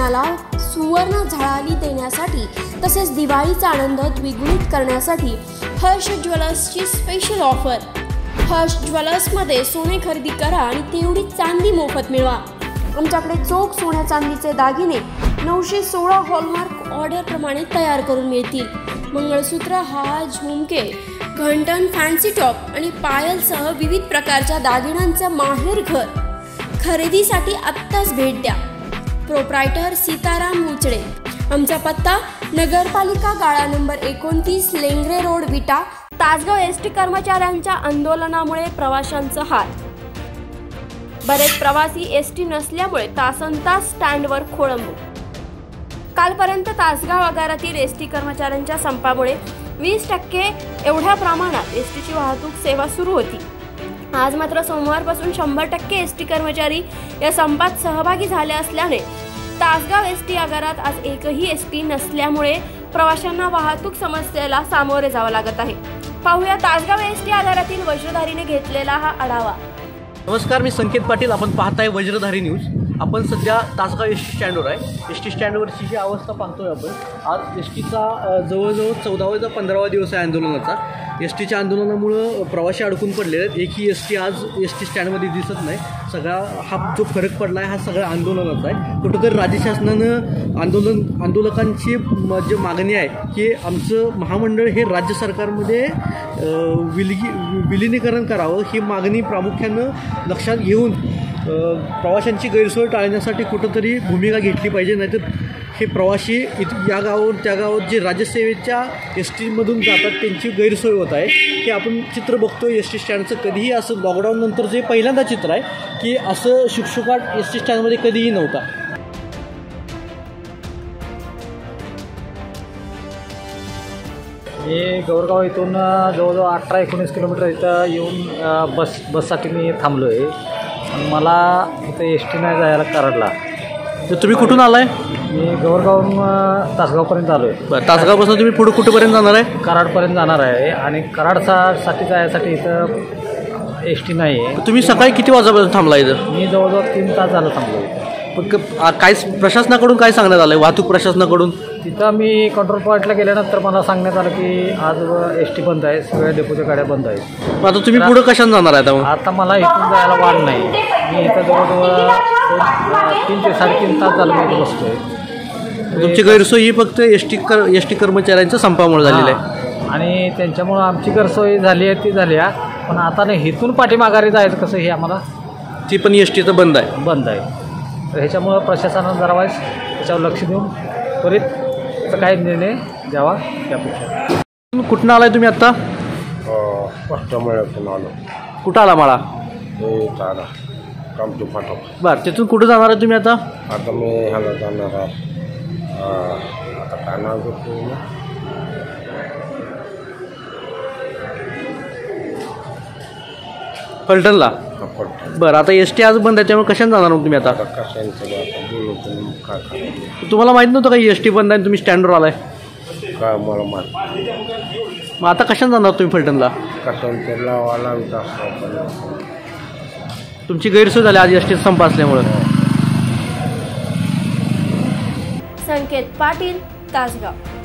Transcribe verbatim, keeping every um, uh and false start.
मनाला सुवर्ण झळाळी देण्यासाठी तसेच दिवाळीचा आनंद द्विगुणित करण्यासाठी हर्ष ज्वेलर्सची स्पेशल ऑफर। हर्ष ज्वेलर्समध्ये सोने खरेदी करा आणि तेवढी चांदी मोफत मिळवा। आमच्याकडे चोख सोन्या चांदीचे दागिने नऊशे सोळा हॉलमार्क ऑर्डर प्रमाणे तयार करून मिळतील। मंगळसूत्र, हार, झुमके, घंटण, फॅन्सी टॉप आणि पायलसह विविध प्रकारच्या दागिन्यांचं माहेर घर। खरेदीसाठी आत्ताच भेट द्या। प्रोप्रायटर सीताराम मुचडे। आमचा पत्ता नगरपालिका गाळा नंबर एकोणतीस, Lengare road, Vita. Tasgaon S T कर्मचाऱ्यांच्या आंदोलनामुळे प्रवाशांचा हाल। बरेच प्रवासी एस टी नसल्यामुळे तासनतास स्टँडवर खोळंबू। कालपर्यंत तासगाव आगारातील एस टी कर्मचाऱ्यांच्या संपामुळे वीस टक्के एवढ्या प्रमाणात एस टीची वाहतूक सेवा सुरू होती। आज मात्र सोमवारपासून शंभर टक्के एस टी कर्मचारी या संपात सहभागी झाले असल्याने तासगाव एस टी आगारात आज एकही एस टी नसल्यामुळे प्रवाशांना वाहतूक समस्येला सामोरे जावं लागत आहे। पाहूया तासगाव एस टी आगारातील वज्रधारीने घेतलेला हा आढावा। नमस्कार, मी संकेत पाटील। आपण पाहताय वज्रधारी न्यूज। आपण सध्या तासगाव एस टी स्टँडवर आहे। एस टी स्टँडवरची जी अवस्था पाहतोय आपण, आज एस टीचा जवळजवळ चौदावा पंधरावा दिवस आहे आंदोलनाचा। एस टीच्या आंदोलनामुळं प्रवासी अडकून पडलेले आहेत। एकही एस टी आज एस टी स्टँडमध्ये दिसत नाही। सगळा हा जो फरक पडला आहे हा सगळा आंदोलनाचा आहे। कुठंतरी राज्य शासनानं आंदोलन आंदोलकांची जी मागणी आहे की आमचं महामंडळ हे राज्य सरकारमध्ये विलगी विलिनीकरण करावं, ही मागणी प्रामुख्यानं लक्षात घेऊन प्रवाशांची गैरसोय टाळण्यासाठी कुठंतरी भूमिका घेतली पाहिजे। नाहीतर हे प्रवासी इत या गावावर त्या गावात जे राज्यसेवेच्या एस टीमधून जातात त्यांची गैरसोय होत आहे। की आपण चित्र बघतो एस टी स्टँडचं, कधीही असं लॉकडाऊननंतर जे पहिल्यांदा चित्र आहे की असं शुकशुकाट एस टी स्टँडमध्ये कधीही नव्हता। हे गौरगाव इथून जवळजवळ अठरा एकोणीस किलोमीटर इथं येऊन बस बससाठी मी थांबलो आहे। मला इथं एस टी नाही जायला कराडला। तर तुम्ही कुठून आलाय? मी गौरगावहून तासगावपर्यंत आलो आहे। तासगावपासून तुम्ही पुढे कुठेपर्यंत जाणार आहे? कराडपर्यंत जाणार आहे आणि कराडसाठी जायसाठी इथं एस टी नाही आहे। तुम्ही सकाळी किती वाजल्यापासून थांबला इथं? मी जवळजवळ तीन तास झालं थांबलो आहे। पण काय प्रशासनाकडून काय सांगण्यात आलं आहे? वाहतूक प्रशासनाकडून तिथं मी कंट्रोल पॉईंटला गेल्यानंतर मला सांगण्यात आलं की आज एस टी बंद आहे, सगळ्या डेपोच्या गाड्या बंद आहेत। आता तुम्ही पुढं कशाने जाणार आहे? आता आता मला इथून जायला वाट नाही। मी इथं जवळजवळ तीन ते साडेतीन तास झालं मी बसतो आहे। तुमची गैरसोय ही फक्त एस टी कर एस टी कर्मचाऱ्यांच्या संपामुळे झालेली आहे आणि त्यांच्यामुळं आमची गैरसोय झाली आहे ती झाली आहे। पण आता नाही, इथून पाठीमाघारी जायचं कसं हे आम्हाला, ती पण एस टीचं बंद आहे बंद आहे तर ह्याच्यामुळं प्रशासनानं जरावाईस त्याच्यावर लक्ष देऊन त्वरित त्याचा काही निर्णय द्यावा त्यापेक्षा। कुठून आला आहे तुम्ही आत्ता? अष्टमळ्यातून आलो। कुठं आला? मला आला कामतो फाटो। बरं, तिथून कुठं जाणार आहे तुम्ही आता? आता मी ह्याला जाणार आहे, आता काय नाव करतो फलटणला। बरं, आता एस टी आज बंद आहे त्यामुळे कशाने जाणार मग तुम्ही आता? तुम्हाला माहीत नव्हतं काही एस टी बंद आहे? तुम्ही स्टँडवर आलाय काय? मला माहीत। मग आता कशाने जाणार तुम्ही फलटणला? तुमची गैरसोय झाली आज एस टी संप असल्यामुळं। संकेत पाटील, तासगाव।